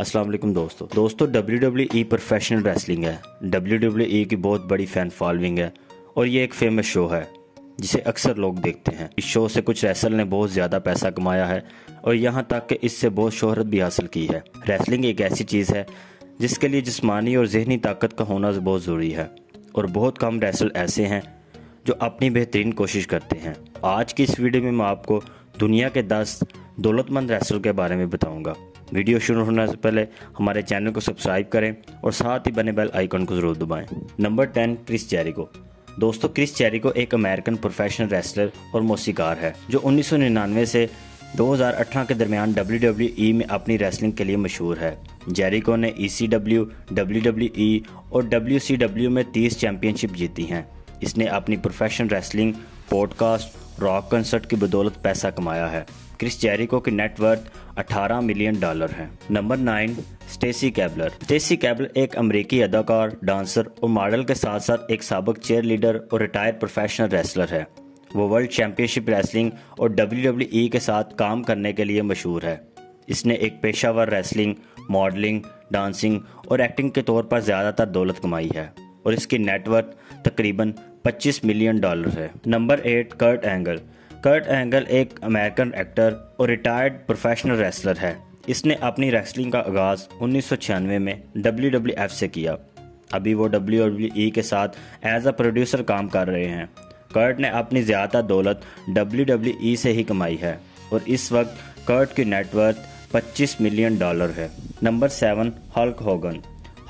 अस्सलाम वालेकुम दोस्तों WWE प्रोफेशनल रेसलिंग है। WWE की बहुत बड़ी फैन फॉलोइंग है और ये एक फेमस शो है जिसे अक्सर लोग देखते हैं। इस शो से कुछ रेसलर ने बहुत ज़्यादा पैसा कमाया है और यहाँ तक कि इससे बहुत शोहरत भी हासिल की है। रेसलिंग एक ऐसी चीज़ है जिसके लिए जिस्मानी और जहनी ताकत का होना बहुत ज़रूरी है और बहुत कम रेसलर ऐसे हैं जो अपनी बेहतरीन कोशिश करते हैं। आज की इस वीडियो में मैं आपको दुनिया के 10 दौलतमंद रेसलर के बारे में बताऊँगा। वीडियो शुरू होने से पहले हमारे चैनल को सब्सक्राइब करें और साथ ही बने बेल आइकन को ज़रूर दबाएं। Number 10, Chris Jericho. दोस्तों, क्रिस जेरिको एक अमेरिकन प्रोफेशनल रेसलर और मौसीकार है जो 1999 से 2018 के दरमियान WWE में अपनी रेसलिंग के लिए मशहूर है। जेरिको ने ECW, WWE और WCW में 30 चैंपियनशिप जीती हैं। इसने अपनी professional wrestling, podcast, rock concert की बदौलत पैसा कमाया है। क्रिस जेरिको की नेटवर्थ $18 मिलियन है। Number 9, Stacy Keibler. Stacy Keibler एक अमेरिकी अदाकार, डांसर और मॉडल के साथ साथ एक साबिक चेयर लीडर और रिटायर्ड प्रोफेशनल रेसलर है। वो वर्ल्ड चैंपियनशिप रेसलिंग और WWE के साथ काम करने के लिए मशहूर है। इसने एक पेशावर रेसलिंग, मॉडलिंग, डांसिंग और एक्टिंग के तौर पर ज़्यादातर दौलत कमाई है और इसकी नेटवर्थ तकरीबन $25 मिलियन है। Number 8, Kurt Angle. Kurt Angle एक अमेरिकन एक्टर और रिटायर्ड प्रोफेशनल रेसलर है। इसने अपनी रेसलिंग का आगाज़ 1996 में WWF से किया। अभी वो WWE के साथ एज अ प्रोड्यूसर काम कर रहे हैं। कर्ट ने अपनी ज़्यादा दौलत WWE से ही कमाई है और इस वक्त कर्ट की नेटवर्थ $25 मिलियन है। Number 7, Hulk Hogan.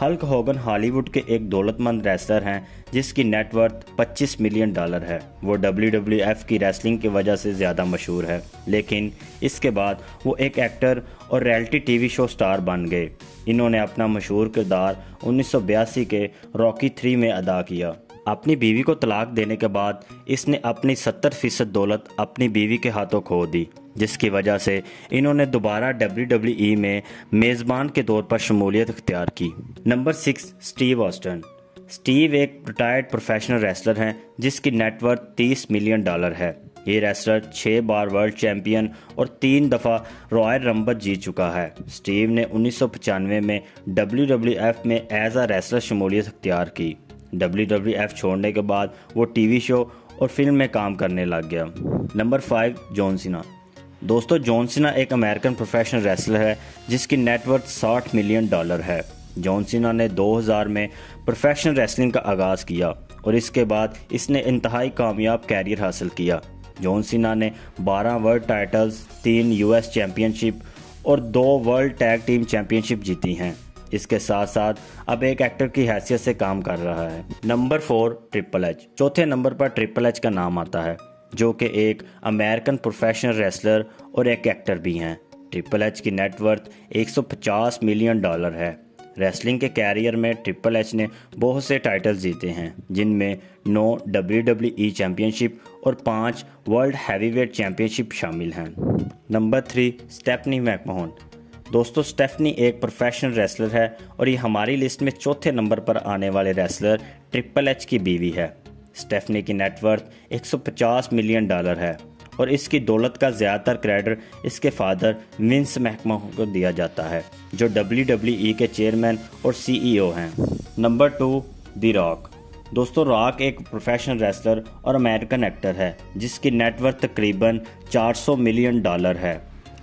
Hulk Hogan Hollywood के एक दौलतमंद रेसलर हैं जिसकी नेटवर्थ $25 मिलियन है। वो WWF की रेसलिंग की वजह से ज़्यादा मशहूर है, लेकिन इसके बाद वो एक एक्टर और रियलिटी टीवी शो स्टार बन गए। इन्होंने अपना मशहूर किरदार 1982 के रॉकी 3 में अदा किया। अपनी बीवी को तलाक देने के बाद इसने अपनी 70% दौलत अपनी बीवी के हाथों खो दी, जिसकी वजह से इन्होंने दोबारा WWE में मेज़बान के तौर पर शमूलियत अख्तियार की। Number 6, Steve Austin. स्टीव एक रिटायर्ड प्रोफेशनल रेसलर हैं जिसकी नेटवर्थ $30 मिलियन है। ये रेसलर 6 बार वर्ल्ड चैंपियन और 3 दफ़ा रॉयल रंबल जीत चुका है। स्टीव ने 1995 में WWF में एज अ रेसलर शमूलियत अख्तियार की। WWF छोड़ने के बाद वो टीवी शो और फिल्म में काम करने लग गया। Number 5, John Cena. दोस्तों, जॉन सीना एक अमेरिकन प्रोफेशनल रेसलर है जिसकी नेटवर्थ $60 मिलियन है। जॉन सीना ने 2000 में प्रोफेशनल रेसलिंग का आगाज़ किया और इसके बाद इसने इंतहाई कामयाब कैरियर हासिल किया। जॉन सीना ने 12 वर्ल्ड टाइटल्स, 3 US चैम्पियनशिप और 2 वर्ल्ड टैग टीम चैम्पियनशिप जीती हैं। इसके साथ साथ अब एक एक्टर की हैसियत से काम कर रहा है। Number 4, triple H. चौथे नंबर पर ट्रिपल एच का नाम आता है जो कि एक अमेरिकन प्रोफेशनल रेसलर और एक एक्टर भी हैं। ट्रिपल एच की नेटवर्थ $150 मिलियन है। रेसलिंग के कैरियर में ट्रिपल एच ने बहुत से टाइटल जीते हैं जिनमें 9 WWE चैम्पियनशिप और 5 वर्ल्ड हैवीवेट चैम्पियनशिप शामिल हैं। Number 3, Stephanie McMahon. दोस्तों, स्टेफनी एक प्रोफेशनल रेसलर है और ये हमारी लिस्ट में चौथे नंबर पर आने वाले रेसलर ट्रिपल एच की बीवी है। स्टेफनी की नेटवर्थ $150 मिलियन है और इसकी दौलत का ज़्यादातर क्रेडिट इसके फादर विंस मैकमोहन को दिया जाता है जो WWE के चेयरमैन और CEO हैं। Number 2, the Rock. दोस्तों, रॉक एक प्रोफेशनल रेसलर और अमेरिकन एक्टर है जिसकी नेटवर्थ तकरीबन $400 मिलियन है।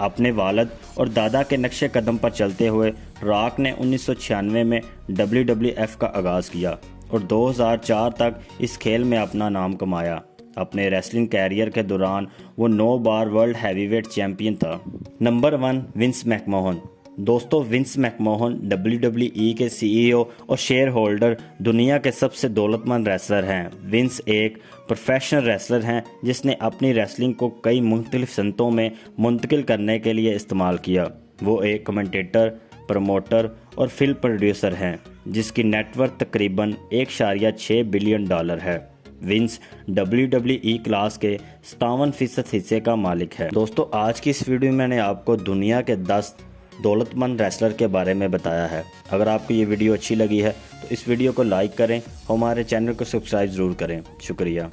अपने वालिद और दादा के नक्शे कदम पर चलते हुए रॉक ने 1996 में WWF का आगाज़ किया और 2004 तक इस खेल में अपना नाम कमाया। अपने रेसलिंग कैरियर के दौरान वो 9 बार वर्ल्ड हैवीवेट चैंपियन था। Number 1, Vince McMahon. दोस्तों, विंस मैकमोहन WWE के CEO और शेयर होल्डर दुनिया के सबसे दौलतमंद रेसलर हैं। विंस एक प्रोफेशनल रेसलर हैं जिसने अपनी रेसलिंग को कई मुख्तलिफ सनतों में मुंतकिल करने के लिए इस्तेमाल किया। वो एक कमेंटेटर, प्रमोटर और फिल्म प्रोड्यूसर हैं जिसकी नेटवर्थ तकरीबन $1.6 बिलियन है। विंस WWE क्लास के 57% हिस्से का मालिक है। दोस्तों, आज की इस वीडियो में मैंने आपको दुनिया के 10 दौलतमंद रेसलर के बारे में बताया है। अगर आपको ये वीडियो अच्छी लगी है तो इस वीडियो को लाइक करें, हमारे चैनल को सब्सक्राइब ज़रूर करें। शुक्रिया।